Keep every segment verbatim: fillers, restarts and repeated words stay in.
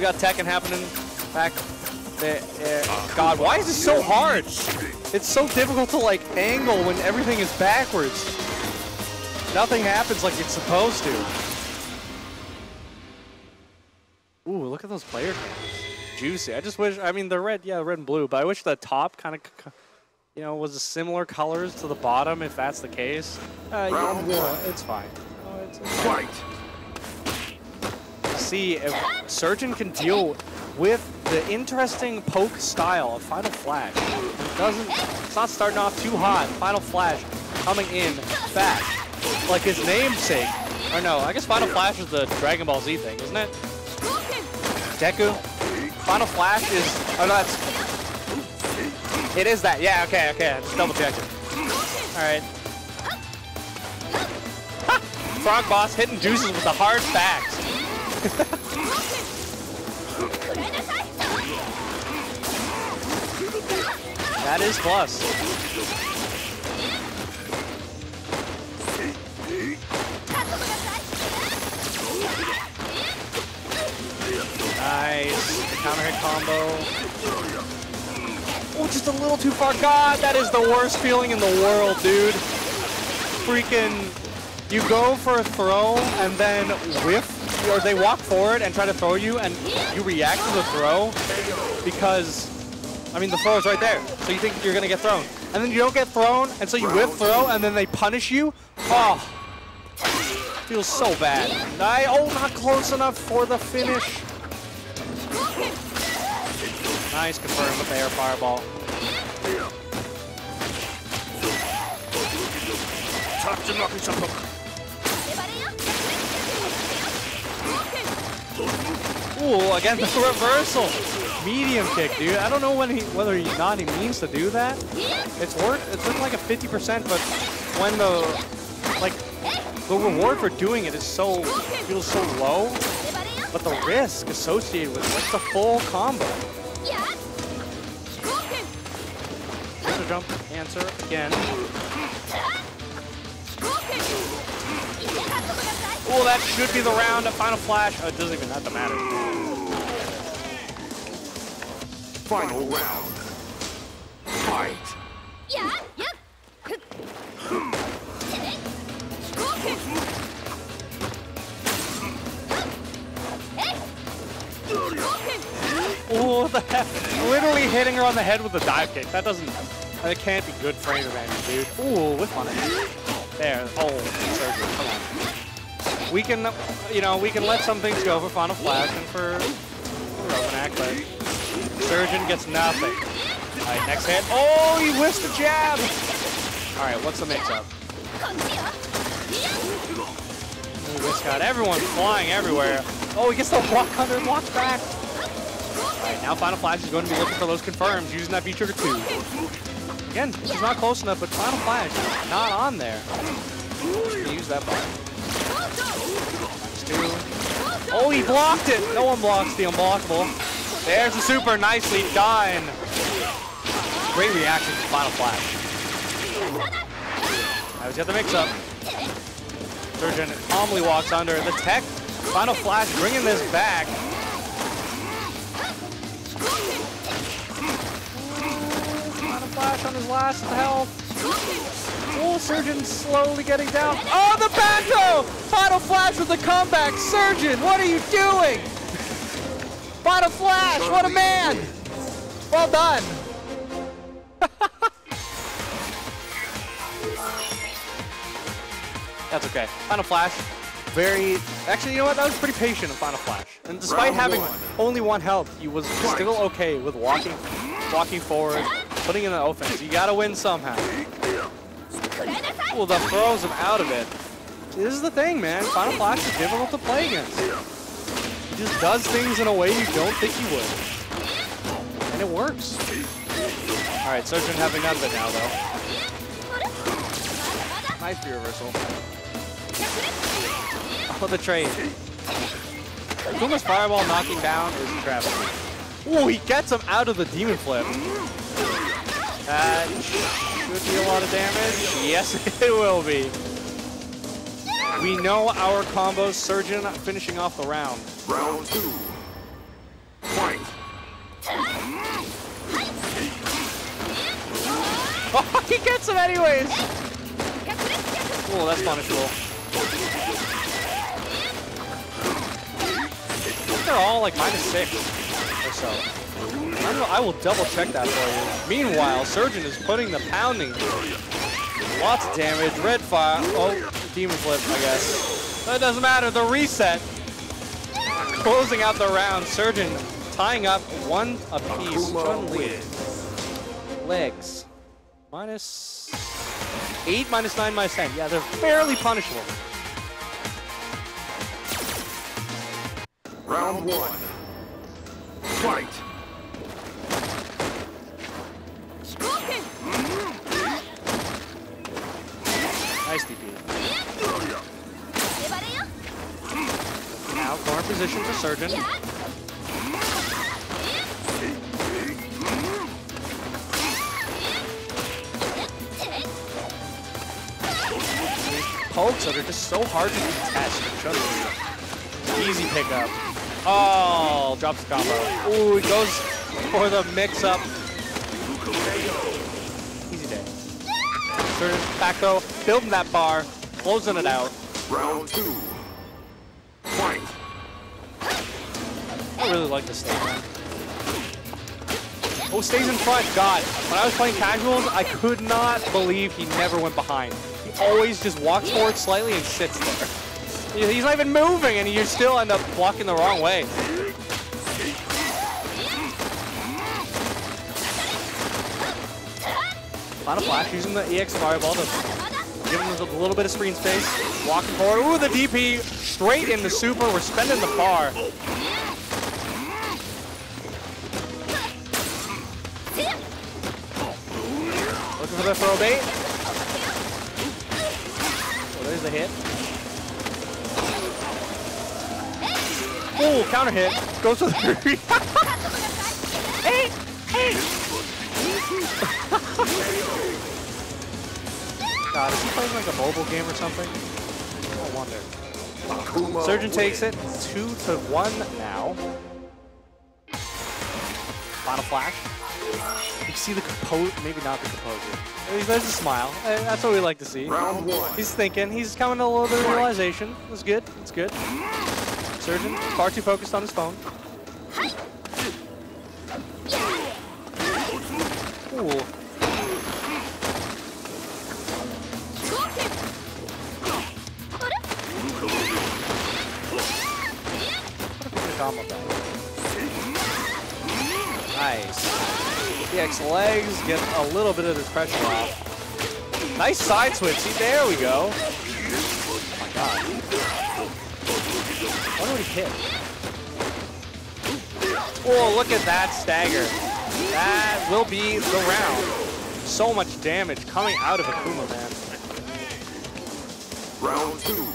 We got Tekken happening back there. God, why is this so hard? It's so difficult to like angle when everything is backwards. Nothing happens like it's supposed to. Ooh, look at those player cams. Juicy. I just wish, I mean, they're red, yeah, red and blue, but I wish the top kind of, you know, was similar colors to the bottom, if that's the case. Uh, Round yeah, one. It's fine. Oh, it's, it's fine. Fight. See, if Surgeon can deal with the interesting poke style of Final Flash. It doesn't, it's not starting off too hot. Final Flash coming in fast. Like his namesake. Or no, I guess Final Flash is the Dragon Ball Z thing, isn't it? Deku. Final Flash is, oh no, that's, it is that, yeah, okay, okay, I just double checked it. All right. Ha! Frog Boss hitting juices with the hard facts. That is plus. Nice. The counter hit combo. Oh, just a little too far. God, that is the worst feeling in the world, dude. Freaking, you go for a throw and then whiff, or they walk forward and try to throw you, and you react to the throw because, I mean, the throw is right there. So you think you're going to get thrown. And then you don't get thrown, and so you whiff throw, and then they punish you. Oh. Feels so bad. I, oh, not close enough for the finish. Nice confirm with the air fireball. Ooh, again the reversal. Medium kick, dude. I don't know when he, whether or not he means to do that. It's worth. It's looking like a fifty percent, but when the like the reward for doing it is so feels so low, but the risk associated with what's the full combo. Answer jump, answer again. Oh, that should be the round of Final Flash. Oh, it doesn't even have to matter. Final round. Fight. Yeah. Oh, what the heck? Literally hitting her on the head with a dive kick. That doesn't, that can't be good frame advantage, dude. Ooh, whiff on it. There, oh, surgery, come on. We can, you know, we can let some things go for Final Flash and for, for Roman Act, but Surgeon gets nothing. All right, next hit. Oh, he whiffs the jab. All right, what's the mix-up? Ooh, whiffs got everyone flying everywhere. Oh, he gets the block under and walks back. Alright, now Final Flash is going to be looking for those confirms, using that B-Trigger two. Again, he's not close enough, but Final Flash is not on there. Use that button. Oh, he blocked it! No one blocks the unblockable. There's the super, nicely done. Great reaction to Final Flash. I was at the mix-up. Surgeon calmly walks under the tech. Final Flash bringing this back. Flash on his last health. Oh, Surgeon slowly getting down. Oh, the Banjo! Final Flash with the comeback. Surgeon, what are you doing? Final Flash, what a man! Well done. That's okay. Final Flash, very... Actually, you know what? That was pretty patient in Final Flash. And despite Round having one. only one health, he was still okay with walking, walking forward. Putting in the offense, you gotta win somehow. Well, that throws him out of it. This is the thing, man. Final Flash is difficult to play against. He just does things in a way you don't think he would, and it works. All right, Surgeon having none of it now, though. Nice B reversal. Oh, the trade. Akuma's fireball knocking down is a trap. Oh, he gets him out of the demon flip. That should be a lot of damage. Yes, it will be. We know our combos. Surgeon finishing off the round. Round two. Oh, he gets him anyways! Oh, that's punishable. They're all like minus six or so. I will double check that for you. Meanwhile, Surgeon is putting the pounding. Lots of damage. Red fire. Oh, Demon Flip, I guess. That doesn't matter. The reset. Closing out the round. Surgeon tying up one apiece. Chun-Li. Legs. Minus eight, minus nine, minus ten. Yeah, they're fairly punishable. Round one. Fight. Nice D P. Now, corner position for Surgeon. Pokes are just so hard to contest each other. Easy pickup. Oh, drops the combo. Ooh, he goes for the mix-up. Easy day. Back throw, building that bar, closing it out. Round two. Fight. I really like this thing. Oh, stays in front. God, when I was playing casuals, I could not believe he never went behind. Always just walks forward slightly and sits there. He's not even moving, and you still end up walking the wrong way. Final Flash using the E X fireball to give him a little bit of screen space. Walking forward. Ooh, the D P straight in the super. We're spending the bar. Looking for the throw bait. There's the hit. Oh, counter hit. Goes for the three. Hey, hey. God, is he playing like a mobile game or something? I wonder. Surgeon takes it. Two to one now. Final Flash. You see the composure, maybe not the composure. There's a smile. That's what we like to see. Round one. He's thinking. He's coming to a little bit of realization. It's good. It's good. Surgeon, far too focused on his phone. Ooh. Nice. E X legs, get a little bit of this pressure off. Nice side switch, see, there we go. Oh my god. What did he hit? Oh, look at that stagger. That will be the round. So much damage coming out of Akuma, man. Round two.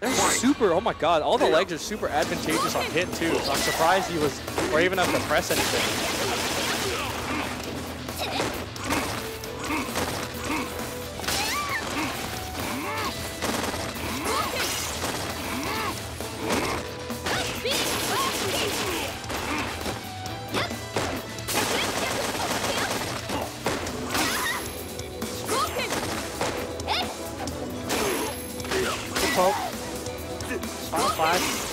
They're super, oh my god, all the legs are super advantageous on hit too, so I'm surprised he was brave enough to press anything.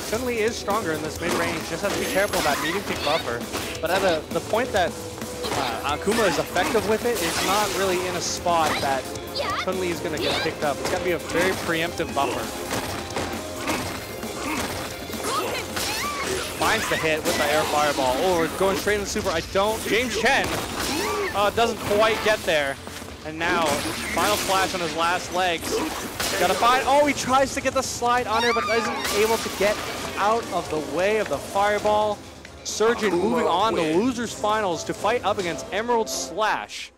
Chun-Li is stronger in this mid-range, just have to be careful about medium kick buffer. But at a, the point that uh, Akuma is effective with it, it's not really in a spot that Chun-Li is going to get picked up. It's got to be a very preemptive buffer. Finds the hit with the air fireball. Oh, we're going straight into the super. I don't... James Chen uh, doesn't quite get there. And now, Final Flash on his last legs. Gotta find... Oh, he tries to get the slide on her, but isn't able to get out of the way of the fireball. Surgeon moving on to Losers Finals to fight up against Emerald Slash.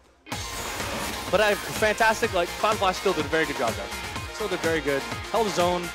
But I fantastic, like, Final Flash still did a very good job, though. Still did very good. Held his own.